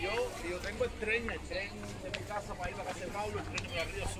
Yo tengo el tren de mi casa para ir a Casa de Paulo, el tren de Río Sur.